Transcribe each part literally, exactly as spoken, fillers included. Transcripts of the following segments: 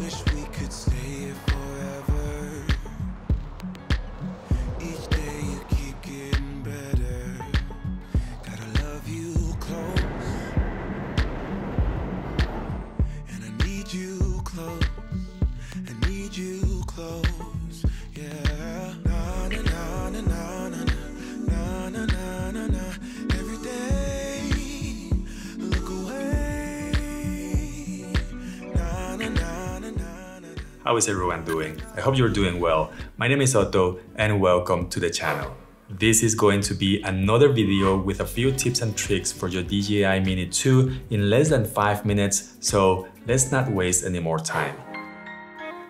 Wish we could stay here forever. Each day you keep getting better. Gotta love you close, and I need you close. I need you close, yeah. Na na na na na na na na na na na. Every day, look away. Na na na na na. How is everyone doing? I hope you're doing well. My name is Otto, and welcome to the channel. This is going to be another video with a few tips and tricks for your D J I Mini two in less than five minutes. So let's not waste any more time.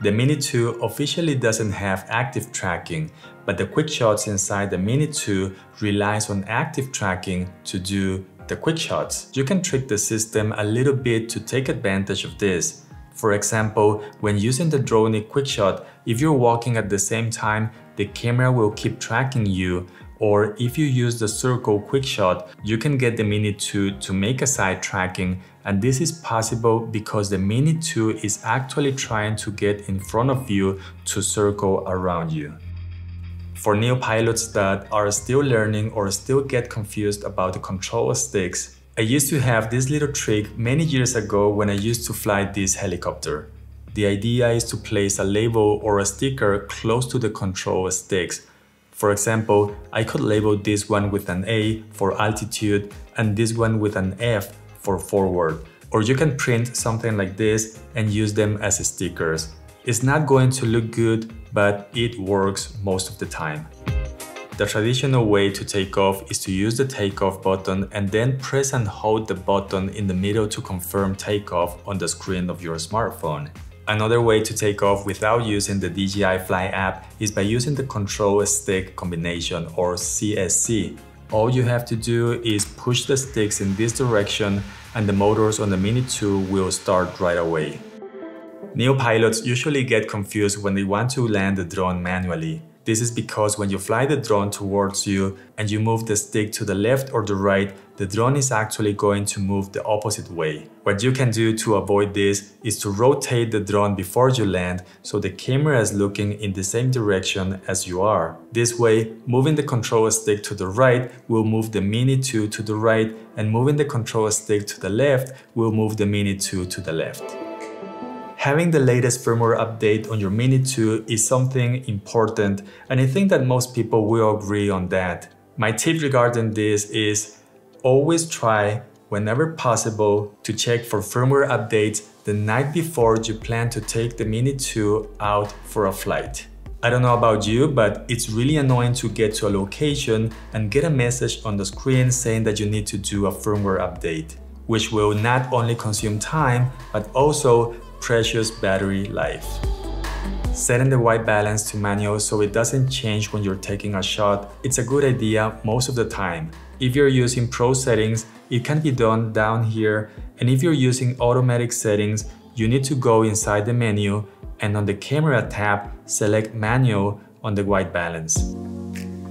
The Mini two officially doesn't have active tracking, but the quick shots inside the Mini two relies on active tracking to do the quick shots. You can trick the system a little bit to take advantage of this. For example, when using the Dronie quick shot, if you're walking at the same time, the camera will keep tracking you. Or if you use the circle quick shot, you can get the Mini two to make a side tracking, and this is possible because the Mini two is actually trying to get in front of you to circle around you. For new pilots that are still learning or still get confused about the control sticks, I used to have this little trick many years ago when I used to fly this helicopter. The idea is to place a label or a sticker close to the control sticks. For example, I could label this one with an A for altitude and this one with an F for forward. Or you can print something like this and use them as stickers. It's not going to look good, but it works most of the time. The traditional way to take off is to use the takeoff button and then press and hold the button in the middle to confirm takeoff on the screen of your smartphone. Another way to take off without using the D J I Fly app is by using the control stick combination, or C S C. All you have to do is push the sticks in this direction and the motors on the Mini two will start right away. New pilots usually get confused when they want to land the drone manually. This is because when you fly the drone towards you and you move the stick to the left or the right, the drone is actually going to move the opposite way. What you can do to avoid this is to rotate the drone before you land so the camera is looking in the same direction as you are. This way, moving the control stick to the right will move the Mini two to the right, and moving the control stick to the left will move the Mini two to the left. Having the latest firmware update on your Mini two is something important, and I think that most people will agree on that. My tip regarding this is always try, whenever possible, to check for firmware updates the night before you plan to take the Mini two out for a flight. I don't know about you, but it's really annoying to get to a location and get a message on the screen saying that you need to do a firmware update, which will not only consume time, but also precious battery life. Setting the white balance to manual so it doesn't change when you're taking a shot, it's a good idea most of the time. If you're using Pro settings, it can be done down here, and if you're using automatic settings, you need to go inside the menu and on the camera tab, select manual on the white balance.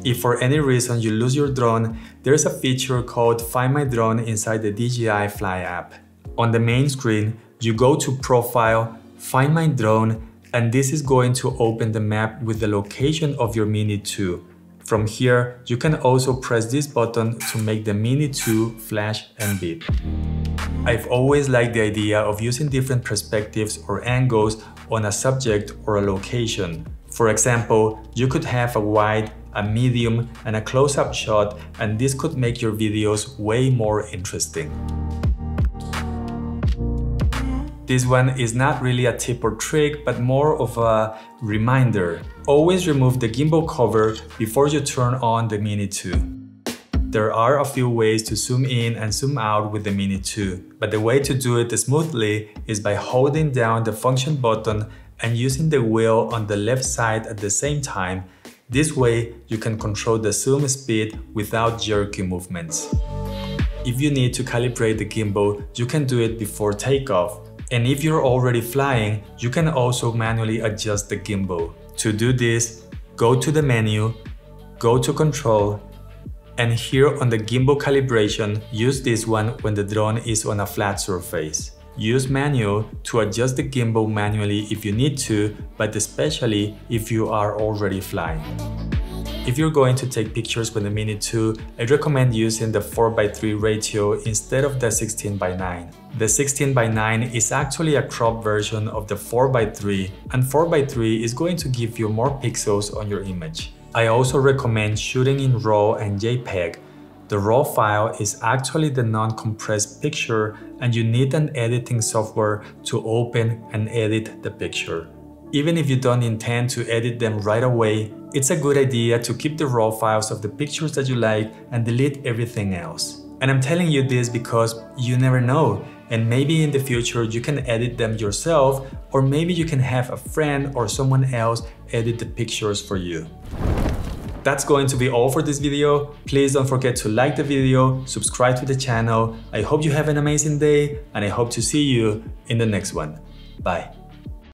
If for any reason you lose your drone, there's a feature called Find My Drone inside the D J I Fly app. On the main screen, you go to Profile, Find My Drone, and this is going to open the map with the location of your Mini two. From here, you can also press this button to make the Mini two flash and beep. I've always liked the idea of using different perspectives or angles on a subject or a location. For example, you could have a wide, a medium, and a close-up shot, and this could make your videos way more interesting. This one is not really a tip or trick, but more of a reminder. Always remove the gimbal cover before you turn on the Mini two. There are a few ways to zoom in and zoom out with the Mini two, but the way to do it smoothly is by holding down the function button and using the wheel on the left side at the same time. This way, you can control the zoom speed without jerky movements. If you need to calibrate the gimbal, you can do it before takeoff. And if you're already flying, you can also manually adjust the gimbal. To do this, go to the menu, go to control, and here on the gimbal calibration, use this one when the drone is on a flat surface. Use manual to adjust the gimbal manually if you need to, but especially if you are already flying. If you're going to take pictures with the Mini two, I'd recommend using the four by three ratio instead of the sixteen by nine. The sixteen by nine is actually a cropped version of the four by three, and four by three is going to give you more pixels on your image. I also recommend shooting in RAW and JPEG. The RAW file is actually the non-compressed picture, and you need an editing software to open and edit the picture. Even if you don't intend to edit them right away, it's a good idea to keep the RAW files of the pictures that you like and delete everything else. And I'm telling you this because you never know, and maybe in the future you can edit them yourself, or maybe you can have a friend or someone else edit the pictures for you. That's going to be all for this video. Please don't forget to like the video, subscribe to the channel. I hope you have an amazing day, and I hope to see you in the next one. Bye.